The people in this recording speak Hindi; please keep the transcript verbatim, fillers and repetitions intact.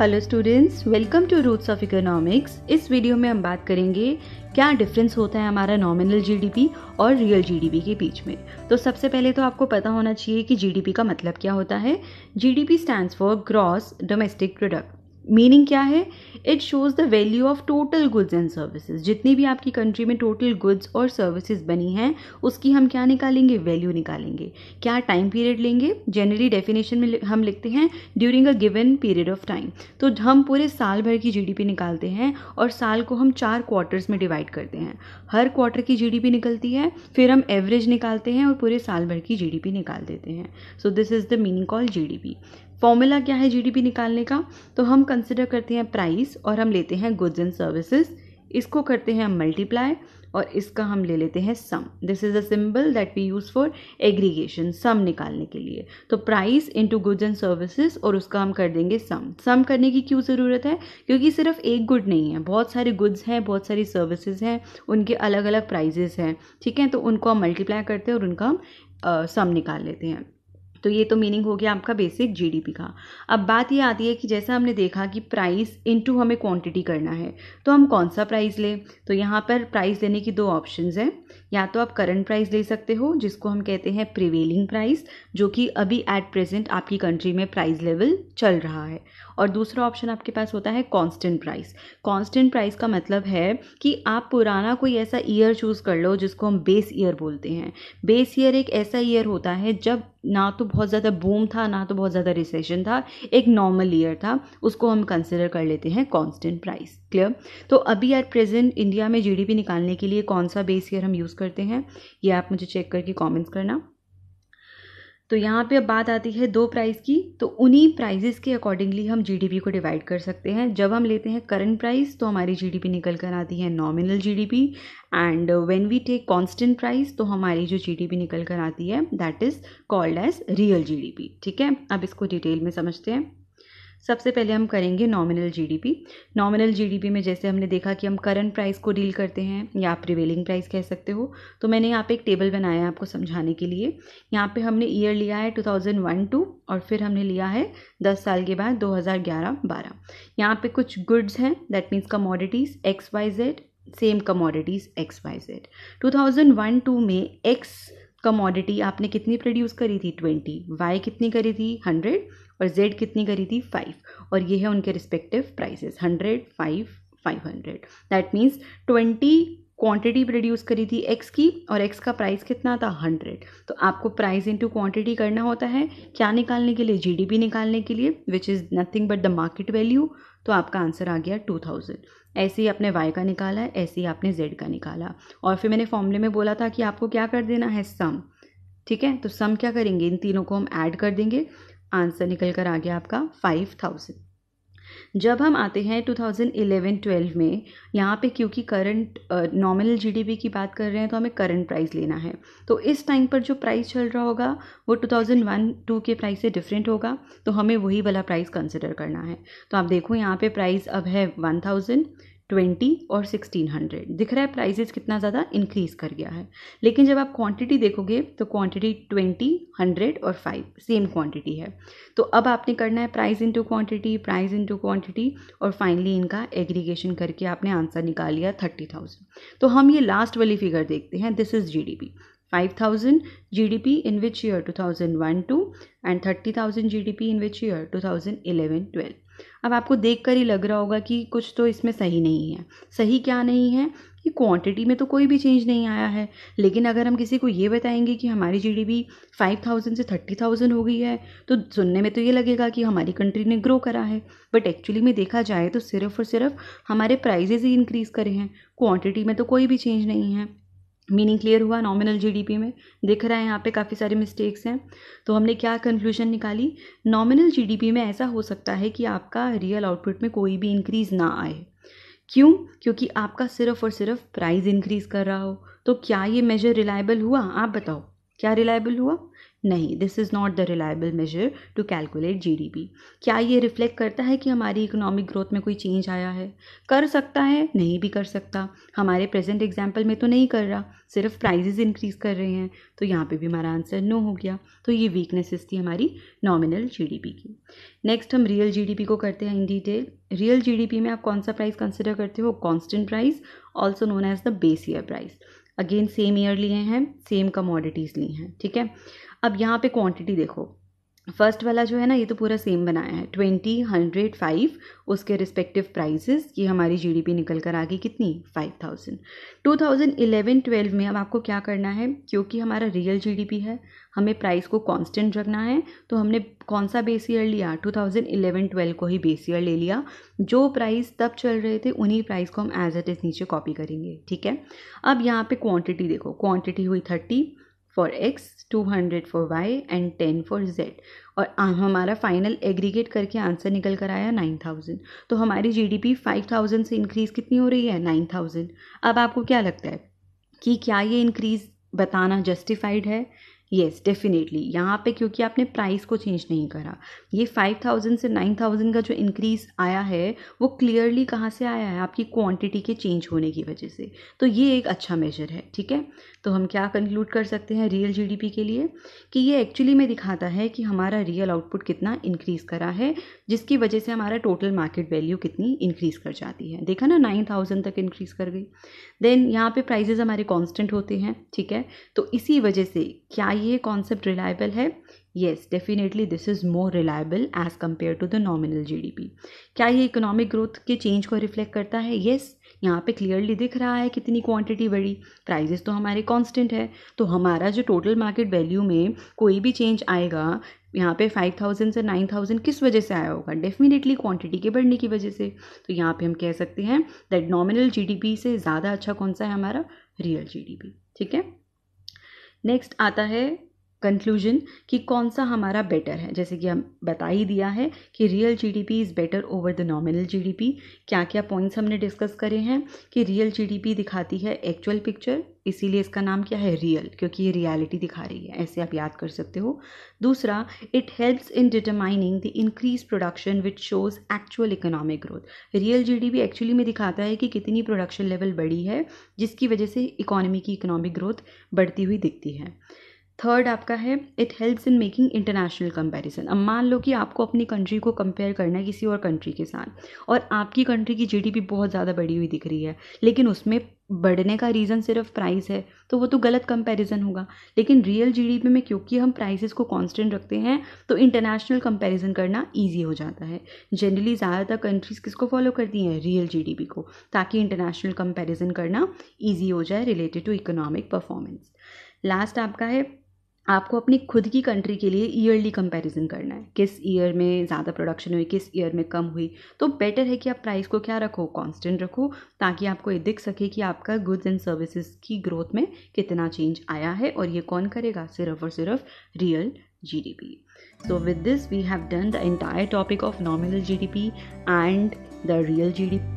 Hello students, welcome to roots of economics. इस वीडियो में हम बात करेंगे क्या डिफरेंस होता है हमारा नॉमिनल जीडीपी और रियल जीडीपी के बीच में। तो सबसे पहले तो आपको पता होना चाहिए कि जीडीपी का मतलब क्या होता है। GDP stands for gross domestic product. Meaning क्या है? It shows the value of total goods and services. जितनी भी आपकी कंट्री में टोटल गुड्स और सर्विसेज बनी हैं उसकी हम क्या निकालेंगे? वैल्यू निकालेंगे। क्या टाइम पीरियड लेंगे? जनरली डेफिनेशन में हम लिखते हैं during a given period of time. तो हम पूरे साल भर की जीडीपी निकालते हैं और साल को हम चार क्वार्टर्स में डिवाइड करते हैं। हर क्वार्टर की जीडीपी निकलती है, फिर हम एवरेज निकालते हैं और पूरे साल भर की जीडीपी निकाल देते हैं। So this is the meaning called GDP. Formula क्या है जीडीपी निकालने का? तो हम कंसिडर करते हैं प्राइस और हम लेते हैं गुड्स एंड सर्विसेज, इसको करते हैं मल्टीप्लाई और इसका हम ले लेते हैं sum. This is a symbol that we use for aggregation, sum निकालने के लिए। तो price into goods and services और उसका हम कर देंगे सम। सम करने की क्यों ज़रूरत है? क्योंकि सिर्फ एक गुड नहीं है, बहुत सारे गुड्स हैं, बहुत सारी सर्विसेज हैं, उनके अलग अलग प्राइजेस हैं, ठीक है। तो उनको हम मल्टीप्लाई करते हैं और उनका हम सम uh, निकाल लेते हैं। तो ये तो मीनिंग हो गया आपका बेसिक जीडीपी का। अब बात ये आती है कि जैसा हमने देखा कि प्राइस इनटू हमें क्वांटिटी करना है, तो हम कौन सा प्राइस लें? तो यहाँ पर प्राइस लेने की दो ऑप्शंस हैं। या तो आप करंट प्राइस ले सकते हो, जिसको हम कहते हैं प्रिवेलिंग प्राइस, जो कि अभी एट प्रेजेंट आपकी कंट्री में प्राइस लेवल चल रहा है। और दूसरा ऑप्शन आपके पास होता है कांस्टेंट प्राइस। कांस्टेंट प्राइस का मतलब है कि आप पुराना कोई ऐसा ईयर चूज़ कर लो जिसको हम बेस ईयर बोलते हैं। बेस ईयर एक ऐसा ईयर होता है जब ना तो बहुत ज़्यादा बूम था ना तो बहुत ज़्यादा रिसेशन था, एक नॉर्मल ईयर था, उसको हम कंसिडर कर लेते हैं कांस्टेंट प्राइस। क्लियर? तो अभी एट प्रेजेंट इंडिया में जीडीपी निकालने के लिए कौन सा बेस ईयर हम यूज़ करते हैं, ये आप मुझे चेक करके कमेंट्स करना। तो यहाँ पे अब बात आती है दो प्राइस की, तो उन्हीं प्राइजेस के अकॉर्डिंगली हम जीडीपी को डिवाइड कर सकते हैं। जब हम लेते हैं करंट प्राइस तो हमारी जीडीपी निकल कर आती है nominal GDP, and when we take constant price तो हमारी जो जीडीपी निकल कर आती है that is called as real GDP. ठीक है, अब इसको डिटेल में समझते हैं। सबसे पहले हम करेंगे नॉमिनल जीडीपी। नॉमिनल जीडीपी में जैसे हमने देखा कि हम करंट प्राइस को डील करते हैं या आप प्रिवेलिंग प्राइस कह सकते हो। तो मैंने यहाँ पे एक टेबल बनाया है आपको समझाने के लिए। यहाँ पे हमने ईयर लिया है टू थाउजेंड वन टू और फिर हमने लिया है दस साल के बाद दो हज़ार ग्यारह बारह। यहाँ पे कुछ गुड्स हैं, that means commodities X Y Z, same commodities X Y Z. Two thousand one two में एक्स कमोडिटी आपने कितनी प्रोड्यूस करी थी? ट्वेंटी। वाई कितनी करी थी? हंड्रेड। और जेड कितनी करी थी? फाइव। और ये है उनके respective prices, hundred, five, five hundred. That means twenty quantity produce करी थी एक्स की और एक्स का प्राइस कितना था? हंड्रेड। तो आपको प्राइस इनटू क्वांटिटी करना होता है, क्या निकालने के लिए? जीडीपी निकालने के लिए, which is nothing but the market value. तो आपका आंसर आ गया टू थाउजेंड। ऐसे ही आपने वाई का निकाला है, ऐसे ही आपने जेड का निकाला, और फिर मैंने फॉर्मूले में बोला था कि आपको क्या कर देना है? सम। ठीक है, तो सम क्या करेंगे? इन तीनों को हम ऐड कर देंगे, आंसर निकल कर आ गया आपका फाइव थाउजेंड। जब हम आते हैं टू थाउजेंड इलेवन ट्वेल्व में, यहाँ पे क्योंकि करंट नॉमिनल जीडीपी की बात कर रहे हैं तो हमें करंट प्राइस लेना है। तो इस टाइम पर जो प्राइस चल रहा होगा वो टू थाउजेंड वन टू के प्राइस से डिफरेंट होगा, तो हमें वही वाला प्राइस कंसिडर करना है। तो आप देखो यहाँ पे प्राइस अब है वन थाउजेंड, ट्वेंटी और सिक्सटीन हंड्रेड। दिख रहा है प्राइसेस कितना ज़्यादा इंक्रीज़ कर गया है। लेकिन जब आप क्वांटिटी देखोगे तो क्वांटिटी ट्वेंटी, हंड्रेड और फाइव सेम क्वांटिटी है। तो अब आपने करना है price into quantity, price into quantity और फाइनली इनका एग्रीगेशन करके आपने आंसर निकाल लिया थर्टी थाउजेंड। तो हम ये लास्ट वाली फिगर देखते हैं। This is GDP, five thousand GDP in which year two thousand one two and thirty thousand GDP in which year two thousand eleven twelve. अब आपको देखकर ही लग रहा होगा कि कुछ तो इसमें सही नहीं है। सही क्या नहीं है? कि क्वांटिटी में तो कोई भी चेंज नहीं आया है, लेकिन अगर हम किसी को ये बताएंगे कि हमारी जीडीपी फाइव थाउजेंड से थर्टी थाउजेंड हो गई है तो सुनने में तो ये लगेगा कि हमारी कंट्री ने ग्रो करा है, बट एक्चुअली में देखा जाए तो सिर्फ और सिर्फ हमारे प्राइजेज ही इंक्रीज़ करे हैं, क्वांटिटी में तो कोई भी चेंज नहीं है। मीनिंग क्लियर हुआ? नॉमिनल जीडीपी में दिख रहा है यहाँ पे काफ़ी सारे मिस्टेक्स हैं। तो हमने क्या कंक्लूजन निकाली? नॉमिनल जीडीपी में ऐसा हो सकता है कि आपका रियल आउटपुट में कोई भी इंक्रीज़ ना आए। क्यों? क्योंकि आपका सिर्फ और सिर्फ प्राइस इंक्रीज़ कर रहा हो। तो क्या ये मेजर रिलायबल हुआ? आप बताओ। क्या रिलायबल हुआ? नहीं, this is not the reliable measure to calculate GDP. क्या ये रिफ्लेक्ट करता है कि हमारी इकोनॉमिक ग्रोथ में कोई चेंज आया है? कर सकता है, नहीं भी कर सकता। हमारे प्रेजेंट एग्जाम्पल में तो नहीं कर रहा, सिर्फ प्राइजेज इंक्रीज़ कर रहे हैं, तो यहाँ पे भी हमारा आंसर नो हो गया। तो ये वीकनेसेस थी हमारी नॉमिनल जीडीपी की। नेक्स्ट हम रियल जीडीपी को करते हैं इन डिटेल। रियल जीडीपी में आप कौन सा प्राइस कंसिडर करते हो? Constant price, also known as the base year price. Again same year लिए हैं, सेम कमोडिटीज़ ली हैं, ठीक है। अब यहाँ पे क्वांटिटी देखो, फर्स्ट वाला जो है ना, ये तो पूरा सेम बनाया है, ट्वेंटी, हंड्रेड, फाइव, उसके रिस्पेक्टिव प्राइसेस। ये हमारी जीडीपी निकल कर आ गई कितनी? Five thousand. Two thousand eleven twelve में अब आपको क्या करना है, क्योंकि हमारा रियल जीडीपी है, हमें प्राइस को कांस्टेंट रखना है। तो हमने कौन सा बेस ईयर लिया? टू थाउजेंड इलेवन ट्वेल्व को ही बेस ईयर ले लिया। जो प्राइस तब चल रहे थे उन्हीं प्राइस को हम एज एट इज नीचे कॉपी करेंगे, ठीक है। अब यहाँ पे क्वांटिटी देखो, क्वांटिटी हुई thirty for X, two hundred for Y and ten for Z, और हमारा फाइनल एग्रीगेट करके आंसर निकल कर आया नाइन थाउजेंड। तो हमारी जीडीपी फाइव थाउजेंड से इंक्रीज़ कितनी हो रही है? Nine thousand. अब आपको क्या लगता है कि क्या ये इंक्रीज़ बताना जस्टिफाइड है? Yes, definitely. यहाँ पे क्योंकि आपने प्राइस को चेंज नहीं करा, ये फाइव थाउजेंड से नाइन थाउजेंड का जो इंक्रीज़ आया है वो क्लियरली कहाँ से आया है? आपकी क्वांटिटी के चेंज होने की वजह से। तो ये एक अच्छा मेजर है, ठीक है। तो हम क्या कंक्लूड कर सकते हैं रियल जीडीपी के लिए, कि ये एक्चुअली में दिखाता है कि हमारा रियल आउटपुट कितना इंक्रीज़ करा है, जिसकी वजह से हमारा टोटल मार्केट वैल्यू कितनी इंक्रीज़ कर जाती है। देखा ना, नाइन थाउजेंड तक इंक्रीज़ कर गई। देन यहाँ पर प्राइजेज़ हमारे कॉन्स्टेंट होते हैं, ठीक है। तो इसी वजह से क्या ये कॉन्सेप्ट रिलायबल है? Yes, definitely this is more reliable as compare to the nominal GDP. क्या ये इकोनॉमिक ग्रोथ के चेंज को रिफ्लेक्ट करता है? येस, यहाँ पे क्लियरली दिख रहा है कितनी क्वांटिटी बढ़ी, प्राइजेस तो हमारे कांस्टेंट है। तो हमारा जो टोटल मार्केट वैल्यू में कोई भी चेंज आएगा, यहाँ पे फाइव थाउजेंड से नाइन थाउजेंड किस वजह से आया होगा? डेफिनेटली क्वांटिटी के बढ़ने की वजह से। तो यहाँ पे हम कह सकते हैं दैट नॉमिनल जीडीपी से ज़्यादा अच्छा कौन सा है? हमारा रियल जीडीपी, ठीक है। नेक्स्ट आता है कंक्लूजन, कि कौन सा हमारा बेटर है। जैसे कि हम बता ही दिया है कि real GDP is better over the nominal GDP. क्या क्या पॉइंट्स हमने डिस्कस करे हैं, कि रियल जीडीपी दिखाती है एक्चुअल पिक्चर, इसीलिए इसका नाम क्या है? रियल, क्योंकि ये रियलिटी दिखा रही है, ऐसे आप याद कर सकते हो। दूसरा, it helps in determining the increase production which shows actual economic growth. Real GDP actually में दिखाता है कि कितनी प्रोडक्शन लेवल बढ़ी है, जिसकी वजह से इकोनॉमी की इकोनॉमिक ग्रोथ बढ़ती हुई दिखती है। थर्ड आपका है, it helps in making international comparison. अब मान लो कि आपको अपनी कंट्री को कंपेयर करना है किसी और कंट्री के साथ, और आपकी कंट्री की जीडीपी बहुत ज़्यादा बढ़ी हुई दिख रही है, लेकिन उसमें बढ़ने का रीज़न सिर्फ प्राइस है, तो वो तो गलत कंपैरिजन होगा। लेकिन रियल जीडीपी में क्योंकि हम प्राइसेस को कांस्टेंट रखते हैं, तो इंटरनेशनल कंपैरिजन करना इजी हो जाता है। जनरली ज़्यादातर कंट्रीज़ किसको फॉलो करती हैं? रियल जीडीपी को, ताकि इंटरनेशनल कंपैरिजन करना ईजी हो जाए related to economic performance. Last आपका है, आपको अपनी खुद की कंट्री के लिए ईयरली कंपैरिजन करना है, किस ईयर में ज़्यादा प्रोडक्शन हुई, किस ईयर में कम हुई। तो बेटर है कि आप प्राइस को क्या रखो? कांस्टेंट रखो, ताकि आपको ये दिख सके कि आपका गुड्स एंड सर्विसेज की ग्रोथ में कितना चेंज आया है, और ये कौन करेगा? सिर्फ और सिर्फ real G D P. So with this we have done the entire topic of nominal G D P and the real G D P.